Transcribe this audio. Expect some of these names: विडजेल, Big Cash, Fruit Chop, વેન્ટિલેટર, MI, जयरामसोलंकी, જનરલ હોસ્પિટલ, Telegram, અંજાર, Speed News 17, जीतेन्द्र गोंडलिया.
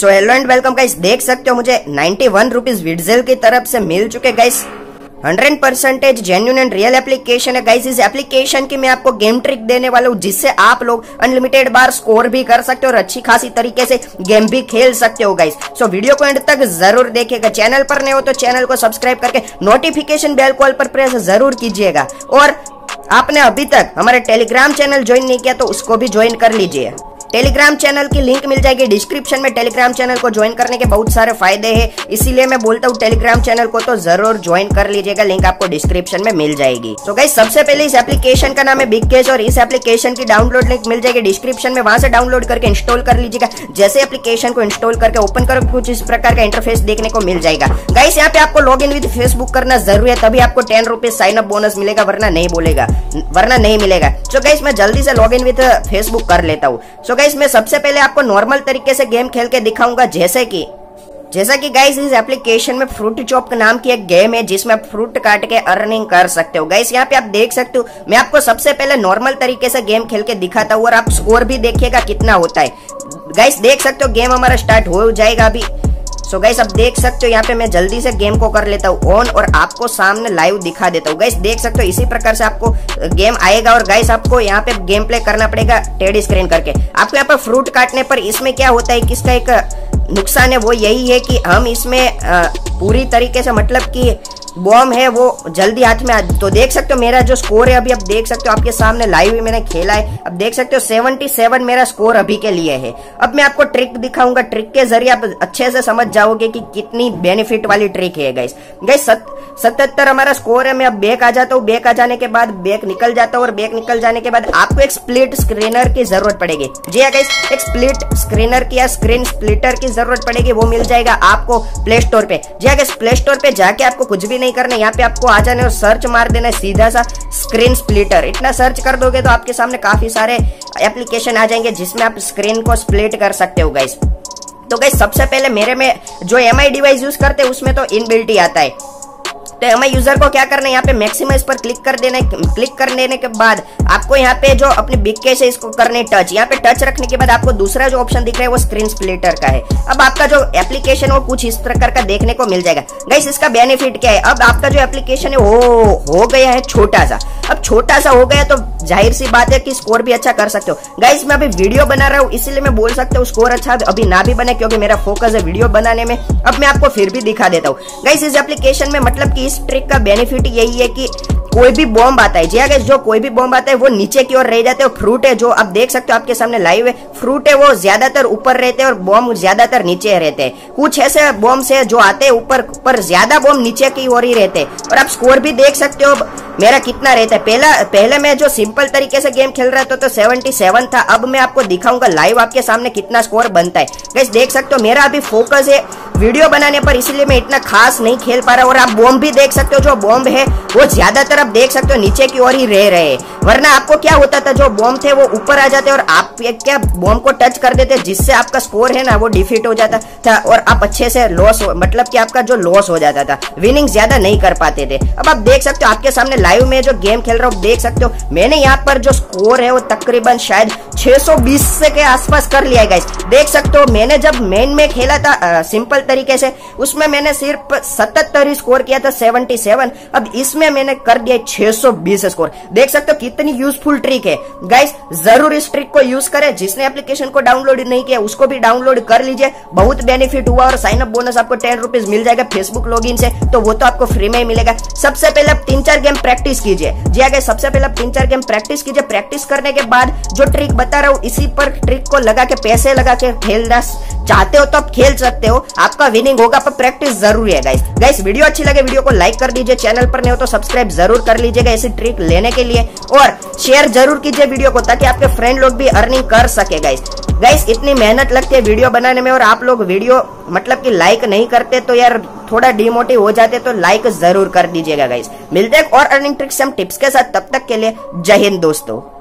So hello and welcome guys, देख सकते हो मुझे 91 रुपीज विडजेल की तरफ से मिल चुके guys. 100% genuine and real application है गाइस। इस एप्लीकेशन की मैं आपको गेम ट्रिक देने वाला हूँ, जिससे आप लोग अनलिमिटेड बार स्कोर भी कर सकते हो और अच्छी खासी तरीके से गेम भी खेल सकते हो गाइस। सो वीडियो को एंड तक जरूर देखिएगा। चैनल पर नए हो तो चैनल को सब्सक्राइब करके नोटिफिकेशन बेल कॉल पर प्रेस जरूर कीजिएगा। और आपने अभी तक हमारे टेलीग्राम चैनल ज्वाइन नहीं किया तो उसको भी ज्वाइन कर लीजिए। टेलीग्राम चैनल की लिंक मिल जाएगी डिस्क्रिप्शन में। टेलीग्राम चैनल को ज्वाइन करने के बहुत सारे फायदे हैं, इसीलिए मैं बोलता हूँ टेलीग्राम चैनल को तो जरूर ज्वाइन कर लीजिएगा। लिंक आपको डिस्क्रिप्शन में मिल जाएगी। तो गाइस, सबसे पहले इस एप्लीकेशन का नाम है बिग कैश और इस एप्लीकेशन की डाउनलोड लिंक मिल जाएगी डिस्क्रिप्शन में। वहां से डाउनलोड करके इंस्टॉल कर लीजिएगा। जैसे एप्लीकेशन को इंस्टॉल करके ओपन करो, कुछ इस प्रकार का इंटरफेस देखने को मिल जाएगा गाइस। यहाँ पे आपको लॉग इन विद फेसबुक करना जरूरी है, तभी आपको 10 रुपीज साइन अप बोनस मिलेगा, वरना नहीं मिलेगा। तो गाइस, मैं जल्दी से लॉग इन विद फेसबुक कर लेता हूँ। इसमें सबसे पहले आपको नॉर्मल तरीके से गेम खेल के दिखाऊंगा, जैसा कि गाइस इस एप्लीकेशन में फ्रूट चॉप नाम की एक गेम है जिसमें फ्रूट काट के अर्निंग कर सकते हो गाइस। यहाँ पे आप देख सकते हो, मैं आपको सबसे पहले नॉर्मल तरीके से गेम खेल के दिखाता हूँ और आप स्कोर भी देखिएगा कितना होता है गाइस। देख सकते हो गेम हमारा स्टार्ट हो जाएगा अभी। सो गाइस, आप देख सकते हो यहाँ पे मैं जल्दी से गेम को कर लेता हूँ ऑन और आपको सामने लाइव दिखा देता हूँ गाइस। देख सकते हो इसी प्रकार से आपको गेम आएगा और गाइस आपको यहाँ पे गेम प्ले करना पड़ेगा टेढ़ी स्क्रीन करके। आपको यहाँ पर फ्रूट काटने पर इसमें क्या होता है, किसका एक नुकसान है वो यही है कि हम इसमें पूरी तरीके से मतलब कि बॉम्ब है वो जल्दी हाथ में तो देख सकते हो मेरा जो स्कोर है अभी आप देख सकते हो आपके सामने लाइव भी मैंने खेला है। अब देख सकते हो 77 मेरा स्कोर अभी के लिए है। अब मैं आपको ट्रिक दिखाऊंगा, ट्रिक के जरिए आप अच्छे से समझ जाओगे कि कितनी बेनिफिट वाली ट्रिक है गाइस। गाइस 77 हमारा स्कोर है। मैं अब बैक आ जाता हूँ, बैक आ जाने के बाद बैक निकल जाता हूँ और बैक निकल जाने के बाद आपको एक स्प्लिट स्क्रीनर की जरूरत पड़ेगी। जी हाँ गाइस, एक स्प्लिट स्क्रीनर की या स्क्रीन स्प्लिटर की जरूरत पड़ेगी, वो मिल जाएगा आपको प्ले स्टोर पे। जी हाँ गाइस, प्ले स्टोर पे जाके आपको कुछ भी नहीं करना, यहाँ पे आपको आ जाने और सर्च मार देना सीधा सा स्क्रीन स्प्लिटर। इतना सर्च कर दोगे तो आपके सामने काफी सारे एप्लीकेशन आ जाएंगे जिसमें आप स्क्रीन को स्प्लिट कर सकते हो गाइस। तो गाइस, सबसे पहले मेरे में जो MI डिवाइस यूज करते हैं उसमें तो इनबिल्ट ही आता है। तो हमें यूजर को क्या करना है, यहाँ पे मैक्सिमाइज पर क्लिक कर देना है। क्लिक कर देने के बाद आपको यहाँ पे जो अपने बिग कैश है इसको करने टच। यहाँ पे टच रखने के बाद आपको दूसरा जो ऑप्शन दिख रहा है वो स्क्रीन स्प्लिटर का है। अब आपका जो एप्लीकेशन वो कुछ इस प्रकार का देखने को मिल जाएगा गाइस। इसका बेनिफिट क्या है, अब आपका जो एप्लीकेशन है वो हो गया है छोटा सा। अब छोटा सा हो गया तो जाहिर सी बात है कि स्कोर भी अच्छा कर सकते हो गाइस। मैं अभी वीडियो बना रहा हूँ इसलिए मैं बोल सकता हूँ स्कोर अच्छा अभी ना भी बने, क्योंकि मेरा फोकस है वीडियो बनाने में। अब मैं आपको फिर भी दिखा देता हूँ गाइस। इस एप्लीकेशन में मतलब कि इस ट्रिक का बेनिफिट यही है कि कोई भी बॉम्ब आता है, जी हाँ गाइस, जो कोई भी बॉम्ब आता है वो नीचे की ओर रह जाते हैं। फ्रूट है जो आप देख सकते हो आपके सामने लाइव है, फ्रूट है वो ज्यादातर ऊपर रहते हैं और बॉम्ब ज्यादातर नीचे रहते हैं। कुछ ऐसे बॉम्ब्स है जो आते हैं ऊपर पर, ज्यादा बॉम्ब नीचे की ओर ही रहते हैं। और आप स्कोर भी देख सकते हो मेरा कितना रहता है। पहले मैं जो सिंपल तरीके से गेम खेल रहा था तो 77 था। अब मैं आपको दिखाऊंगा लाइव आपके सामने कितना स्कोर बनता है गाइस। देख सकते हो मेरा अभी फोकस है वीडियो बनाने पर, इसलिए मैं इतना खास नहीं खेल पा रहा। और आप बॉम्ब भी देख सकते हो, जो बॉम्ब है वो ज्यादातर आप देख सकते हो नीचे की ओर ही रह रहे हैं। वरना आपको क्या होता था, जो बॉम्ब थे वो ऊपर आ जाते और आप क्या बॉम्ब को टच कर देते, जिससे आपका स्कोर है ना वो डिफीट हो जाता था और आप अच्छे से लॉस मतलब कि आपका जो लॉस हो जाता था, विनिंग ज्यादा नहीं कर पाते थे। अब आप देख सकते हो आपके सामने लाइव में जो गेम खेल रहा हूँ, देख सकते हो मैंने यहाँ पर जो स्कोर है वो तकरीबन शायद 620 के आसपास कर लिया है गाइस। देख सकते हो मैंने जब मेन में खेला था सिंपल तरीके से, उसमें मैंने सिर्फ 77 ही स्कोर किया था 77। अब इसमें मैंने कर दिया 620 स्कोर। देख सकते हो कितनी यूजफुल ट्रिक है गाइस। जरूर इस ट्रिक को यूज करें। जिसने एप्लीकेशन को डाउनलोड नहीं किया उसको भी डाउनलोड कर लीजिए, बहुत बेनिफिट हुआ। और साइन अप बोनस आपको 10 रुपीज मिल जाएगा फेसबुक लॉगिन से, तो वो तो आपको फ्री में ही मिलेगा। सबसे पहले आप 3-4 गेम प्रैक्टिस कीजिए। जी हाँ गाइस, सबसे पहले आप 3-4 गेम प्रैक्टिस कीजिए। प्रैक्टिस करने के बाद जो ट्रिक बता रहा हूँ इसी पर ट्रिक को लगा के पैसे लगा के खेलना चाहते हो तो आप खेल सकते हो, आपका विनिंग होगा, पर प्रैक्टिस जरूरी है गाइस। गाइस, वीडियो अच्छी लगे वीडियो को लाइक कर दीजिए, चैनल पर नए हो तो सब्सक्राइब जरूर कर लीजिएगा ऐसी ट्रिक लेने के लिए, और शेयर जरूर कीजिए वीडियो को ताकि आपके फ्रेंड लोग भी अर्निंग कर सके गाइस। गाइस, इतनी मेहनत लगती है वीडियो बनाने में और आप लोग वीडियो मतलब कि लाइक नहीं करते तो यार थोड़ा डिमोटिव हो जाते, तो लाइक जरूर कर दीजिएगा गाइस। मिलते हैं और अर्निंग ट्रिक्स एंड टिप्स के साथ, तब तक के लिए जय हिंद दोस्तों।